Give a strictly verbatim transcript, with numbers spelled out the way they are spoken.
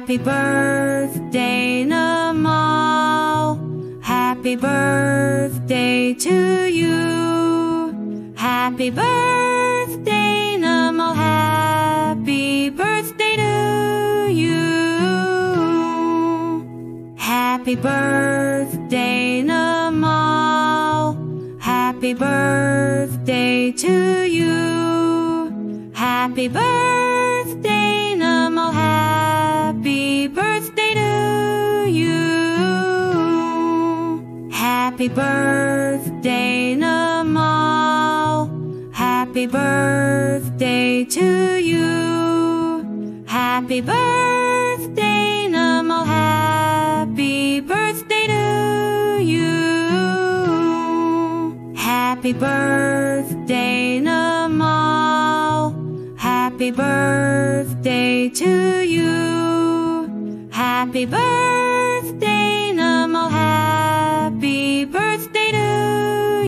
Happy birthday, Namal. Happy birthday to you. Happy birthday, Namal. Happy birthday to you. Happy birthday, Namal. Happy birthday to you. Happy birthday, Namal. Happy birthday to you. Happy birthday, Namal. Happy birthday to you. Happy birthday, Namal. Happy birthday to you. Happy birthday, Namal. Happy birthday to you. Happy birthday.